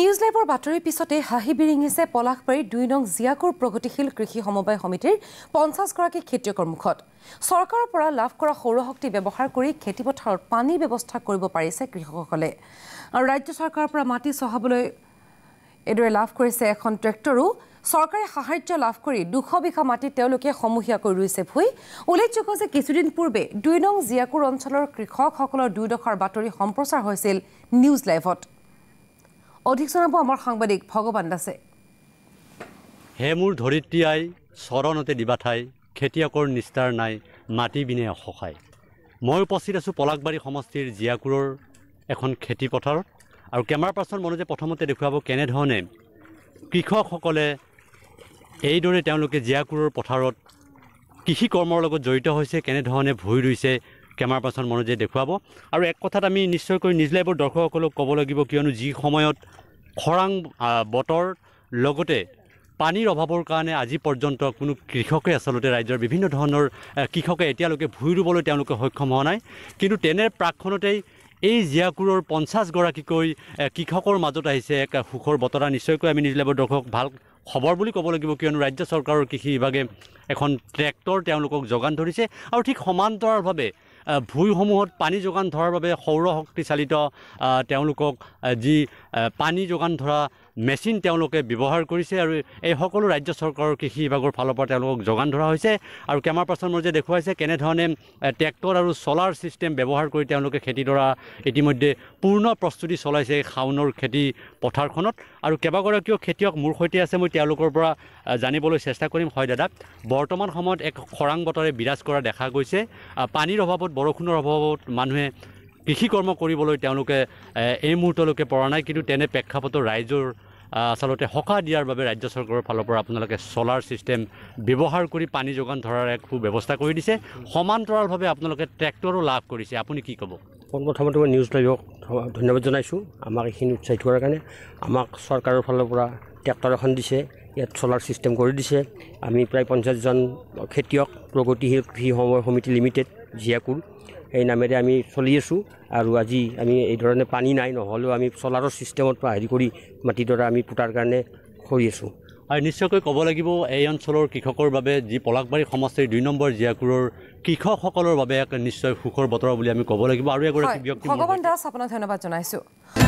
News Live বাতৰি পিছতে হাহি বিৰিঙিছে পলাখবাৰী ২ নং জিয়াকুৰ প্ৰগতিশীল কৃষি সমবায় সমিতিৰ ৫০ গৰাকী খেতিয়কৰ মুখত চৰকাৰৰ পৰা লাভ কৰা সৌৰ শক্তি ব্যৱহাৰ কৰি খেতিপথাৰত পানী ব্যৱস্থা কৰিব পাৰিছে কৃষকসকলে আৰু ৰাজ্য চৰকাৰৰ পৰা মাটি সহাবলৈ এদৰে লাভ কৰিছে এখন ট্ৰেক্টৰো চৰকাৰে সাহায্য লাভ কৰি ২০০ বিঘা মাটি তেওঁলোকে সমুহিয়া কৰি ৰুইছে ভুই উল্লেখযোগ্য যে কিছুদিন পূৰ্বে ২ নং জিয়াকুৰ অঞ্চলৰ কৃষকসকলৰ দুই দখৰ বাতৰি সম্প্ৰচাৰ হৈছিল নিউজ লাইভত অধিক শোনাব আমাৰ সাংবাদিক ভগবান দাসে হেমুৰ ধৰিত্ৰীয়াই চৰণতে দিবাঠাই খেতিয়কৰ নিস্তাৰ নাই মাটি বিনে অসহায় মই উপস্থিত আছো পলাখবাৰী সমষ্টিৰ জিয়াকুৰৰ এখন খেতি পথাৰ আৰু কেমেৰা পাৰ্সন মনোজে প্ৰথমতে দেখুৱাব কেনে ধৰণে কৃষকসকলে এইদৰে তেওঁলোকে জিয়াকুৰৰ পথাৰত কৃষি কৰ্মৰ লগত জড়িত হৈছে কেনে ধৰণে ভুই ৰুইছে কেমেৰা পাৰ্সন মনোজে দেখুৱাব আৰু এক কথাত আমি নিশ্চয়কৈ নিউজ লাইভৰ দৰ্শকসকলক ক'ব লাগিব কিয়নো যি সময়ত খৰাং বতৰ লগতে পানীৰ অভাৱৰ কাৰণে আজি পৰ্যন্ত কোনো কৃষকে আসলতে ৰাজ্যৰ বিভিন্ন ধৰণৰ কৃষকে এতিয়ালৈকে ভুই ৰুবলৈ তেওঁলোকে সক্ষম হোৱা নাই কিন্তু তেনে প্ৰাক্ষণতেই এই জিয়াকুৰৰ ৫০ গৰাকীকৈ কৃষকৰ মাজত আহিছে এক সুখৰ বতৰা নিশ্চয়কৈ আমি নিউজ লাইভৰ দৰ্শক ভাল খবৰ বুলি ক'ব লাগিব কিয়নো ৰাজ্য চৰকাৰৰ কৃষি বিভাগে এখন ট্ৰেক্টৰ তেওঁলোকক যোগান ধৰিছে আৰু ঠিক সমান্তৰালভাৱে ভূইসমূহত পানী যোগান ধৰাৰ বাবে সৌৰ শক্তি চালিত তেওঁলোকক যি পানী যোগান ধৰা মেচিন তেওঁলোকে ব্যৱহাৰ কৰিছে আৰু এই সকলো ৰাজ্য চৰকাৰৰ কৃষি বিভাগৰ ফালৰ পৰা তেওঁলোকক যোগান ধৰা হৈছে আৰু কেমেৰা পাৰ্চন মৰ্যে দেখুৱাইছে কেনে ধৰণে ট্ৰেক্টৰ আৰু ছ'লাৰ ছিষ্টেম ব্যৱহাৰ কৰি তেওঁলোকে খেতিডৰা ইতিমধ্যে পূৰ্ণ প্ৰস্তুতি চলাইছে খাউনৰ খেতি পথাৰখনত আৰু কেবাগৰাকীও খেতিয়ক মোৰ সৈতে আছে মই তেওঁলোকৰ পৰা জানিবলৈ চেষ্টা কৰিম হয় দাদা বৰ্তমান সময়ত এক খৰাং বতৰে বিৰাজ কৰা দেখা গৈছে পানীৰ অভাৱত বৰষুণৰ অভাৱত মানুহে কৃষি কৰ্ম কৰিবলৈ তেওঁলোকে এই মুহূৰ্তলৈকে পৰা নাই কিন্তু তেনে প্ৰেক্ষাপটত ৰাইজৰ আসলতে হকা দিয়াৰ বাবে ৰাজ্য চৰকাৰৰ ফালৰ পৰা আপোনালোকে ছ'লাৰ ছিষ্টেম ব্যৱহাৰ কৰি পানী যোগান ধৰাৰ এক ব্যৱস্থা কৰি দিছে সমান্তৰালভাৱে আপোনালোকে ট্ৰেক্টৰো লাভ কৰিছে আপুনি কি ক'ব পোনপ্ৰথমে মই নিউজ লাইভক ধন্যবাদ জনাইছোঁ আমাক এইখিনি উৎসাহিত কৰাৰ কাৰণে আমাক চৰকাৰৰ ফালৰ পৰা ট্ৰেক্টৰ এখন দিছে ইয়াত ছ'লাৰ ছিষ্টেম কৰি দিছে আমি প্ৰায় ৫০জন খেতিয়ক প্ৰগতিশীল কৃষি সমবায় সমিতি লিমিটেড জিয়াকুৰ এই নামেৰে আমি চলি আছোঁ আৰু আজি আমি এই ধৰণে পানী নাই নহ'লেও আমি ছ'লাৰৰ ছিষ্টেমত পৰা হেৰি কৰি মাটিডৰা আমি পুতাৰ কাৰণে কৰি আছোঁ আৰু নিশ্চয়কৈ ক'ব লাগিব এই অঞ্চলৰ কৃষকৰ বাবে যি পলাখবাৰী সমষ্টিৰ ২ নম্বৰ জিয়াকুৰৰ কৃষকসকলৰ বাবে এক নিশ্চয় সুখৰ বতৰ বুলি আমি ক'ব লাগিব আৰু এগৰাকী ব্যক্তি ভগৱান দাস আপোনাক ধন্যবাদ জনাইছোঁ